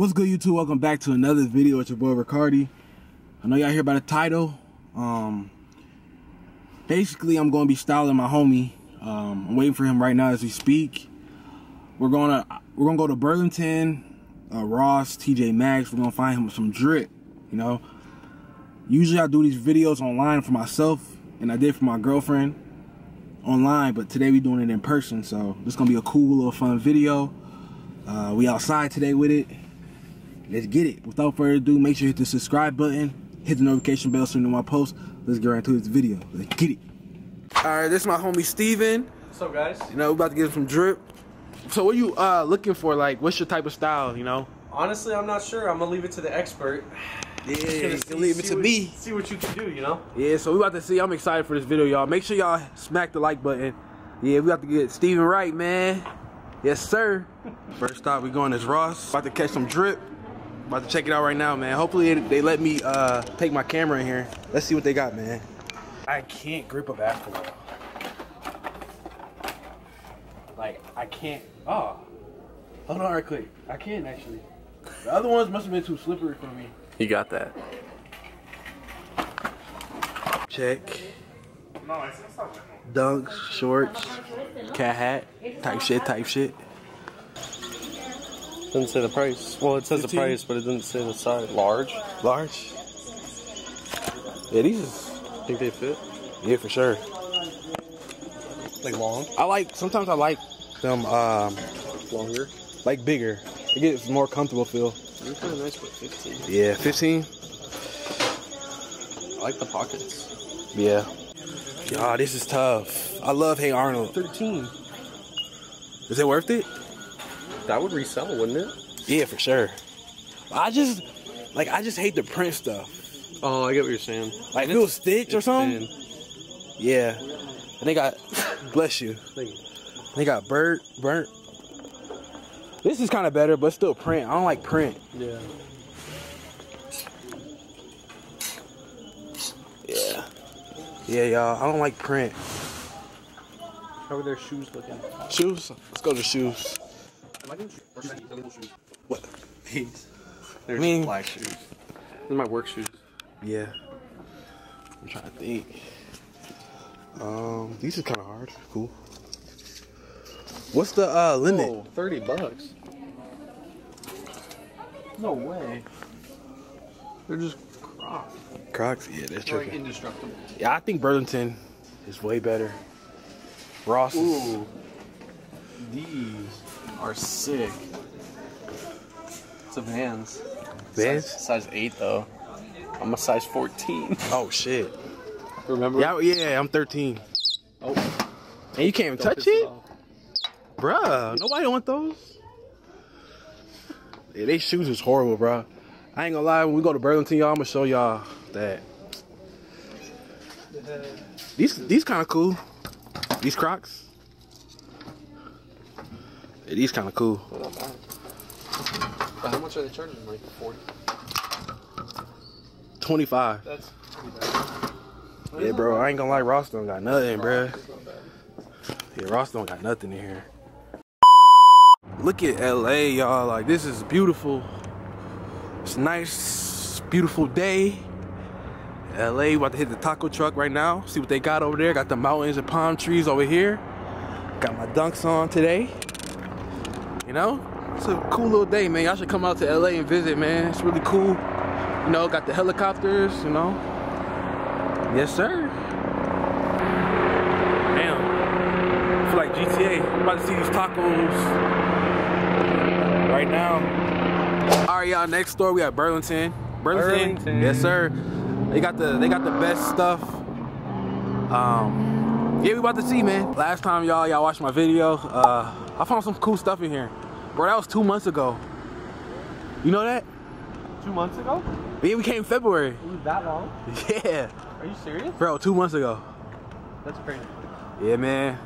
What's good, YouTube? Welcome back to another video. It's your boy Ricardi. I know y'all hear about the title. Basically, I'm going to be styling my homie. I'm waiting for him right now as we speak. We're gonna go to Burlington, Ross, TJ Maxx. We're gonna find him some drip. You know, usually I do these videos online for myself, and I did for my girlfriend online. But today we're doing it in person, so this is gonna be a cool little fun video. We outside today with it. Let's get it. Without further ado, make sure you hit the subscribe button, hit the notification bell so you know my post. Let's get right into this video. Let's get it. All right, this is my homie Steven. What's up, guys? You know, we're about to get some drip. So what are you looking for? Like, what's your type of style, you know? Honestly, I'm not sure. I'm gonna leave it to the expert. Yeah, leave it to me. See what you can do, you know? Yeah, so we about to see. I'm excited for this video, y'all. Make sure y'all smack the like button. Yeah, we got to get Steven right, man. Yes, sir. First stop, we going is Ross. About to catch some drip. About to check it out right now, man. Hopefully they let me take my camera in here. Let's see what they got, man. I can't grip a basketball. Like, I can't. Oh, hold on right quick. I can't, actually. The other ones must have been too slippery for me. You got that. Check. Dunks, shorts, cat hat, type shit. Doesn't say the price. Well, it says 15. The price, but it doesn't say the size. Large? Large? Yeah, these is... I think they fit? Yeah, for sure. Like long? I like... Sometimes I like them... longer? Like bigger. It gets more comfortable feel. You're kind of nice with 15. Yeah, 15. I like the pockets. Yeah. God, this is tough. I love Hey Arnold. 13. Is it worth it? That would resell, wouldn't it? Yeah, for sure. I just hate the print stuff. Oh, I get what you're saying. Like, if it was Stitch or something? Thin. Yeah. And they got, bless you. Thank you. They got burnt. This is kind of better, but still print. I don't like print. Yeah. Yeah. Yeah, y'all. I don't like print. How are their shoes looking? Shoes? Let's go to shoes. What? These. They're black shoes. These are my work shoes. Yeah. I'm trying to think. These are kind of hard. Cool. What's the limit? Oh, 30 bucks. No way. They're just Crocs. Crocs? Yeah, that's true. Like indestructible. Yeah, I think Burlington is way better. Ross. Ooh. These are sick. It's a Vans. Vans? Size 8 though. I'm a size 14. Oh shit. Remember? Yeah, I'm 13. Oh. And you can't even touch it? Bruh, nobody want those. Yeah, they shoes is horrible, bruh. I ain't gonna lie, when we go to Burlington, y'all, I'm gonna show y'all that. These kind of cool. These Crocs. Yeah, these kind of cool. But how much are they charging? Like 40? 25. That's pretty bad. Yeah, bro, I ain't gonna lie, Ross don't got nothing, bruh. Yeah, Ross don't got nothing in here. Look at LA, y'all. Like, this is beautiful. It's a nice, beautiful day. LA, about to hit the taco truck right now. See what they got over there. Got the mountains and palm trees over here. Got my dunks on today. You know, it's a cool little day, man. Y'all should come out to LA and visit, man. It's really cool. You know, got the helicopters, you know. Yes, sir. Like GTA. I'm about to see these tacos right now. All right, y'all. Next store we got Burlington. Burlington. Yes, sir. They got the best stuff. Yeah, we about to see, man. Last time y'all watched my video, I found some cool stuff in here, bro. That was 2 months ago. You know that? 2 months ago? Yeah, we came in February. It was that long? Yeah. Are you serious? Bro, 2 months ago. That's crazy. Yeah, man.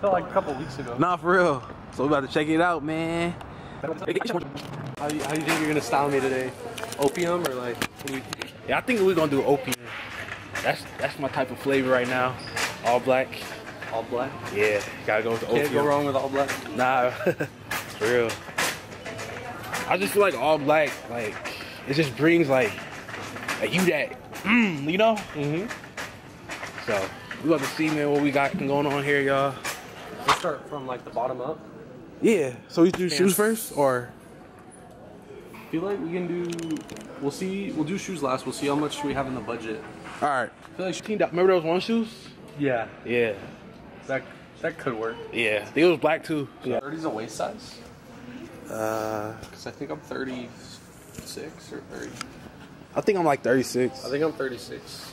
Felt like a couple weeks ago. Nah, for real. So we about to check it out, man. How do you think you're gonna style me today? Opium or like? Yeah, I think we're gonna do opium. That's my type of flavor right now. All black. All black. Yeah, gotta go with the opium. Can't go wrong with all black. Nah, for real. I just feel like all black, like, it just brings, like you that, you know? Mm-hmm. So, we love to see, man, what we got going on here, y'all. Let's start from, like, the bottom up. Yeah. So, we do shoes first, or? I feel like we can do, we'll see, we'll do shoes last. We'll see how much we have in the budget. All right. I feel like remember those one shoes? Yeah. Yeah. That could work. Yeah. I think it was black, too. So yeah. 30's a waist size? Because I think I'm 36 or 30. I think I'm like 36. I think I'm 36.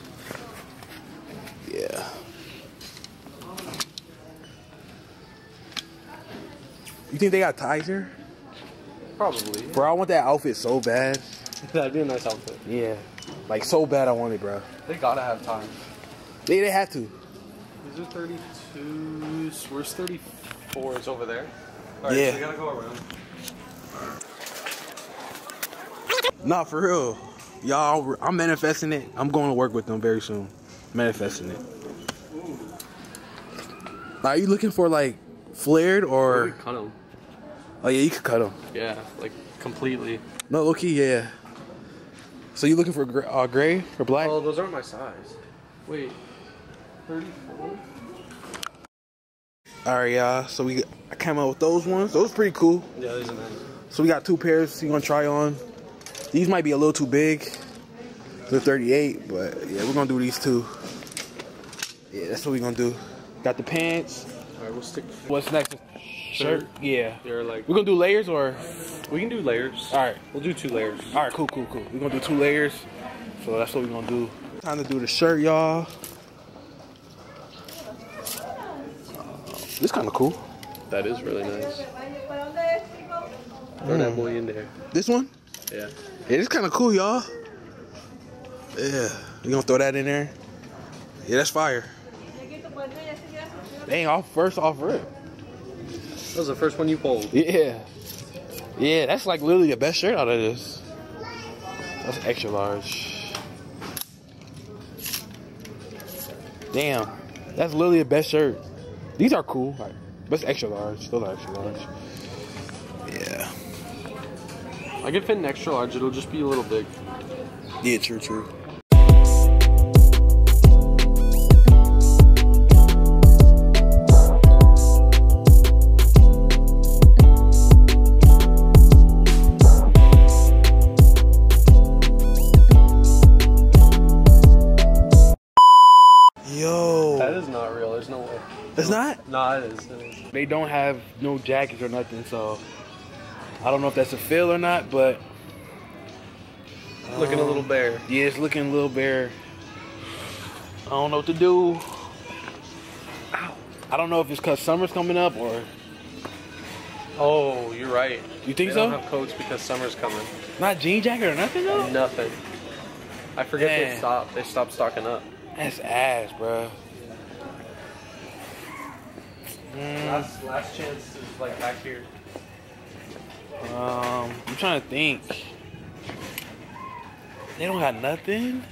Yeah. You think they got ties here? Probably. Yeah. Bro, I want that outfit so bad. That'd be a nice outfit. Yeah. Like, so bad I want it, bro. They gotta have ties. They have to. These are 32s. Where's 34s over there? All right, yeah. So we gotta go around. Nah, for real, y'all. I'm manifesting it. I'm going to work with them very soon. Manifesting it. Ooh. Are you looking for like flared or? We could cut them. Oh yeah, you could cut them. Yeah, like completely. No, low key, yeah. So you looking for gray or black? Oh, those aren't my size. Wait, 34. All right, y'all. So I came out with those ones. Those pretty cool. Yeah, these are nice. So we got two pairs. You gonna try on? These might be a little too big. They're 38, but yeah, we're gonna do these two. Yeah, that's what we're gonna do. Got the pants. All right, we'll stick. What's next? Shirt. Yeah. They're like. We're gonna do layers or? We can do layers. All right, we'll do two layers. All right, cool, cool, cool. We're gonna do two layers. So that's what we're gonna do. Time to do the shirt, y'all. This kind of cool. That is really nice. Throw that boy in there. This one? Yeah. Yeah, it's kind of cool, y'all. Yeah. You gonna throw that in there? Yeah, that's fire. Dang, off rip. That was the first one you pulled. Yeah. Yeah, that's like literally the best shirt out of this. That's extra large. Damn. That's literally the best shirt. These are cool. Like, but it's extra large. Those are extra large. Yeah. I could fit an extra large, it'll just be a little big. Yeah, true, true. Yo. That is not real, there's no way. It's not? Nah, it is. They don't have no jackets or nothing, so I don't know if that's a fill or not, but looking a little bare. Yeah, it's looking a little bare. I don't know what to do. Ow. I don't know if it's because summer's coming up or. Oh, you're right. You think so? They don't have coats because summer's coming. Not jean jacket or nothing though? Nothing. I forget they stopped. They stopped stocking up. That's ass, bro. Last chance is like back here. I'm trying to think. They don't got nothing.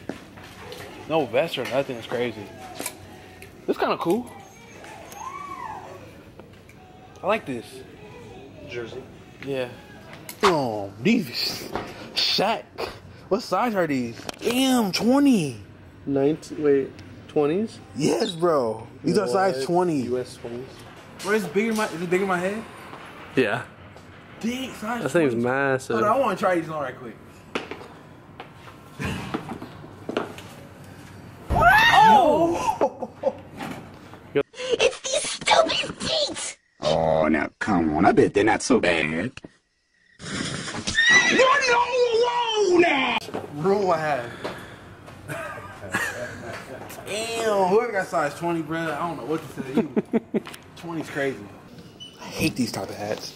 No vest or nothing. It's crazy. This kind of cool. I like this jersey. Yeah. Oh, these Shaq. What size are these? Damn, 20. 19. Wait, 20s? Yes, bro. These are size 20. US 20s. Bro, is it bigger than my head? Yeah. Big size. That thing's massive. Hold on, I want to try these on right quick. Oh! It's these stupid feet! Oh, now come on. I bet they're not so bad. Run now! Room I have. Damn, whoever got size 20, bro, I don't know what to say. 20's crazy. I hate these type of hats.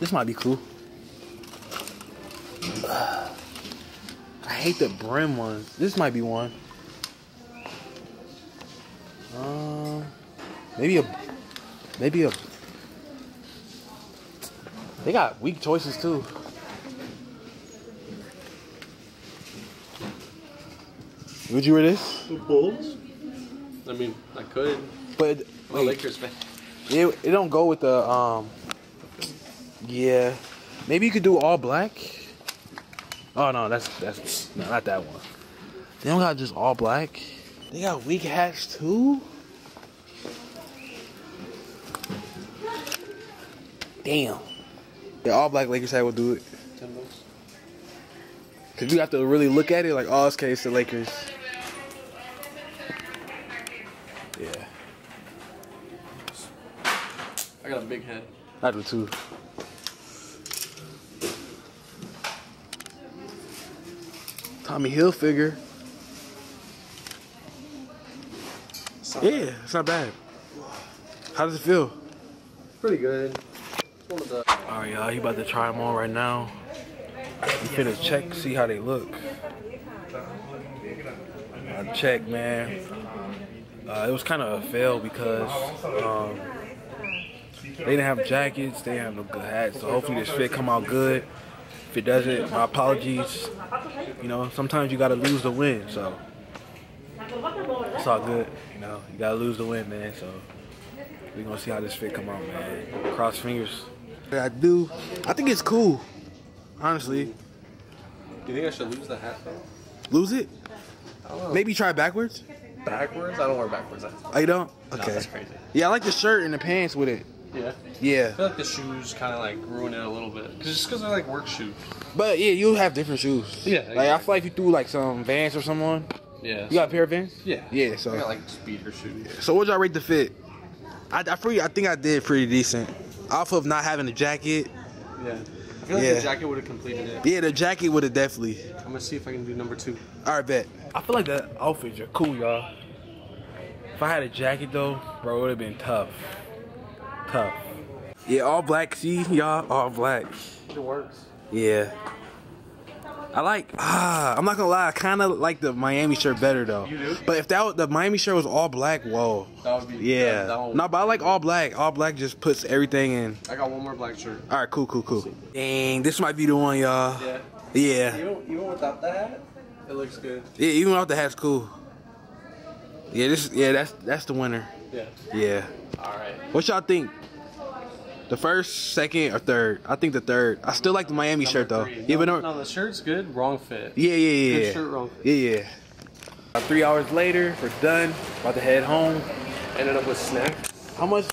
This might be cool. I hate the brim ones. This might be one. Maybe a. They got weak choices too. Would you wear this? The Bulls. I mean, I could. But the Lakers, man. Yeah, it don't go with the Yeah. Maybe you could do all black. Oh no, that's no, not that one. They don't got just all black. They got weak hats too. Damn. The all black Lakers hat will do it. $10. Cause you have to really look at it like, oh, okay, it's the Lakers. Yeah. I got a big head. I do too. Tommy Hilfiger. Yeah, it's not bad. How does it feel? Pretty good. Alright y'all, he about to try them on right now. We finna check, see how they look. I checked, man. It was kind of a fail because they didn't have jackets, they didn't have no good hats. So hopefully this fit come out good. If it doesn't, my apologies. You know, sometimes you gotta lose to win, so it's all good. You know, you gotta lose to win, man. So we're gonna see how this fit come out, man. Cross fingers. Yeah, I do. I think it's cool, honestly. Do you think I should lose the hat though? Lose it? I don't know. Maybe try backwards. Backwards? I don't wear backwards. I don't. Okay. No, that's crazy. Yeah, I like the shirt and the pants with it. Yeah. Yeah. I feel like the shoes kind of like ruin it a little bit. Cause just because they're like work shoes. But yeah, you'll have different shoes. Yeah. Exactly. Like I feel like you threw like some Vans or something on. Yeah. You got a pair of Vans? Yeah. Yeah. So. I got like speeder shoes. Yeah. So what'd y'all rate the fit? I think I did pretty decent. Off of not having a jacket. Yeah. I feel like the jacket would have completed it. Yeah, the jacket would have definitely. I'm gonna see if I can do number 2. All right, bet. I feel like the outfits are cool, y'all. If I had a jacket though, bro, it would have been tough. Tough. Yeah, all black. See, y'all, all black. It works. Yeah. I like. I'm not gonna lie. I kind of like the Miami shirt better though. You do. But if the Miami shirt was all black, whoa. That would be. Yeah. No, nah, but I like all black. All black just puts everything in. I got one more black shirt. All right, cool, cool, cool. Dang, this might be the one, y'all. Yeah. Yeah. Even without the hat, it looks good. Yeah, even without the hat's cool. Yeah, this. Yeah, that's the winner. Yeah. Yeah. All right. What y'all think? The first, second, or third? I think the third. I still like the Miami shirt though. No, yeah, but no, the shirt's good. Wrong fit. Yeah. Good shirt, wrong fit. Yeah. About 3 hours later, we're done. About to head home. Ended up with snacks. How much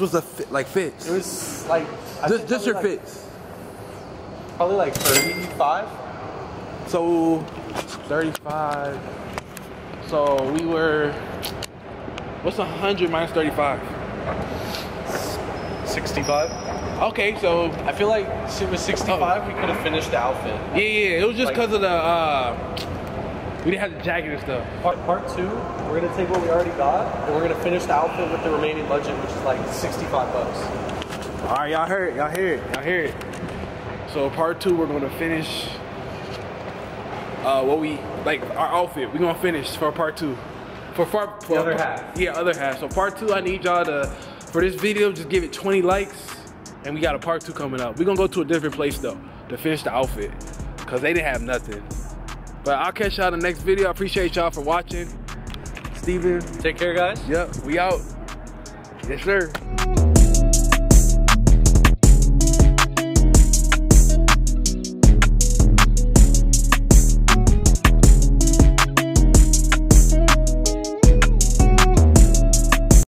was the fits? It was like just your fits. Probably like 35. So 35. So we were. What's 100 minus 35? 65. Okay, so I feel like it was 65. We could have finished the outfit. Yeah. It was just because like, of the we didn't have the jacket and stuff. Part two, we're gonna take what we already got and we're gonna finish the outfit with the remaining budget, which is like $65. All right, y'all heard it. Y'all hear it. So part 2, we're gonna finish what we like our outfit. We're gonna finish for part 2. For the other half. Yeah, other half. So part 2, I need y'all to, for this video, just give it 20 likes. And we got a part 2 coming up. We're going to go to a different place, though, to finish the outfit. Because they didn't have nothing. But I'll catch y'all in the next video. I appreciate y'all for watching. Steven. Take care, guys. Yep, we out. Yes, sir.